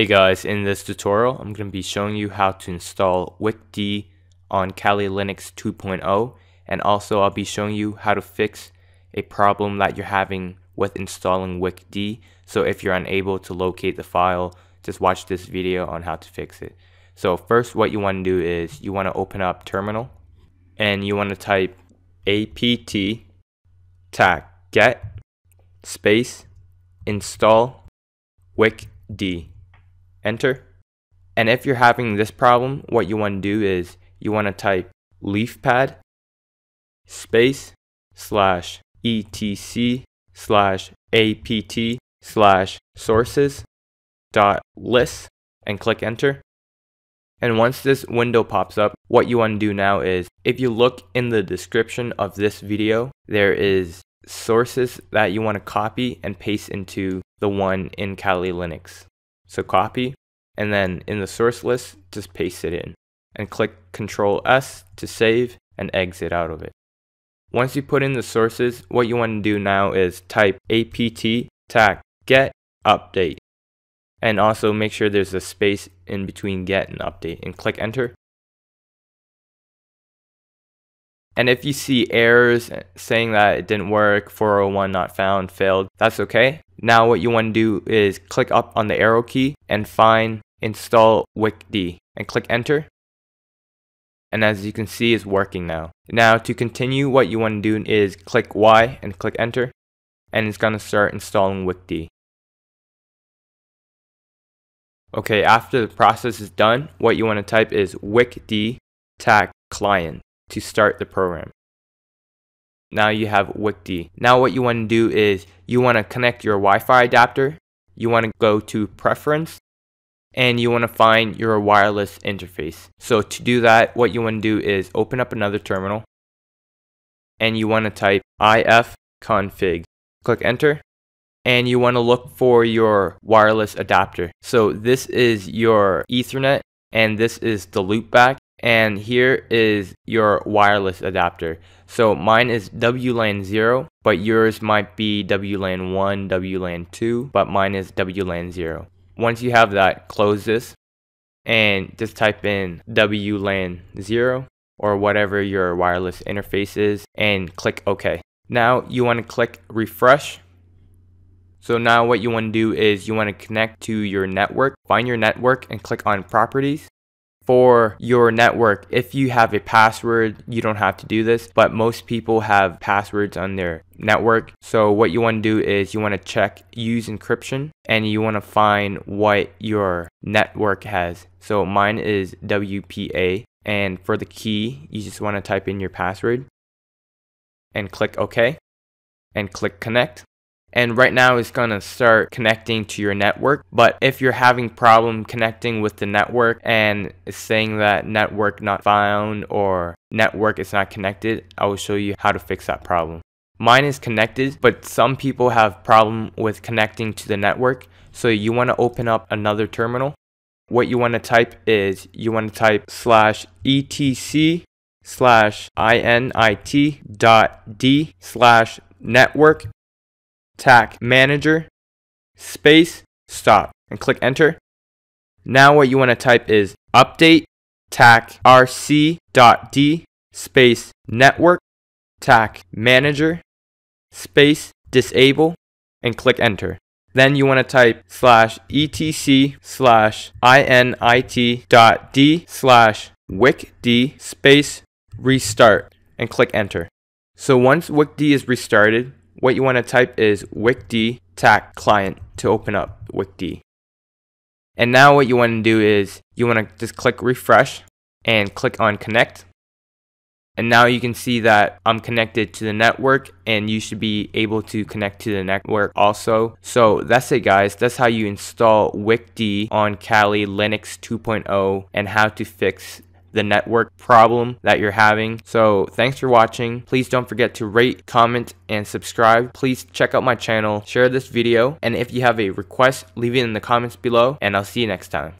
Hey guys, in this tutorial I'm going to be showing you how to install WICD on Kali Linux 2.0, and also I'll be showing you how to fix a problem that you're having with installing WICD. So if you're unable to locate the file, just watch this video on how to fix it. So first what you want to do is you want to open up terminal and you want to type apt-tag-get space install WICD. Enter. And if you're having this problem, what you want to do is you want to type leafpad space slash etc slash apt slash sources dot list and click enter. And once this window pops up, what you want to do now is, if you look in the description of this video, there is sources that you want to copy and paste into the one in Kali Linux. So copy, and then in the source list, just paste it in. And click Ctrl S to save and exit out of it. Once you put in the sources, what you want to do now is type apt-tag-get-update. And also make sure there's a space in between get and update, and click enter. And if you see errors saying that it didn't work, 401 not found, failed, that's okay. Now what you want to do is click up on the arrow key and find install WICD and click enter. And as you can see, it's working now. Now to continue, what you want to do is click Y and click enter. And it's going to start installing WICD. Okay, after the process is done, what you want to type is WICD tag client to start the program. Now you have WICD. Now what you want to do is you want to connect your Wi-Fi adapter. You want to go to preference and you want to find your wireless interface. So to do that, what you want to do is open up another terminal and you want to type ifconfig. Click enter and you want to look for your wireless adapter. So this is your Ethernet and this is the loopback. And here is your wireless adapter. So mine is WLAN0, but yours might be WLAN1, WLAN2, but mine is WLAN0. Once you have that, close this and just type in WLAN0 or whatever your wireless interface is and click OK. Now you want to click refresh. So now what you want to do is you want to connect to your network. Find your network and click on properties. For your network, if you have a password, you don't have to do this, but most people have passwords on their network. So what you want to do is you want to check use encryption and you want to find what your network has. So mine is WPA, and for the key, you just want to type in your password and click OK and click connect. And right now it's going to start connecting to your network. But if you're having problem connecting with the network and it's saying that network not found or network is not connected, I will show you how to fix that problem. Mine is connected, but some people have problem with connecting to the network. So you want to open up another terminal. What you want to type is you want to type slash etc slash init.d slash network apt-tag-manager space stop and click enter. Now what you want to type is update-tag-rc.d space network-tag-manager space disable and click enter. Then you want to type slash etc slash init.d slash wicd space restart and click enter. So once wicd is restarted, what you want to type is WICD tag client to open up WICD. And now what you want to do is you want to just click refresh and click on connect. And now you can see that I'm connected to the network and you should be able to connect to the network also. So that's it guys. That's how you install WICD on Kali Linux 2.0 and how to fix the network problem that you're having. So thanks for watching. Please don't forget to rate, comment, and subscribe. Please check out my channel, share this video, and if you have a request, leave it in the comments below, and I'll see you next time.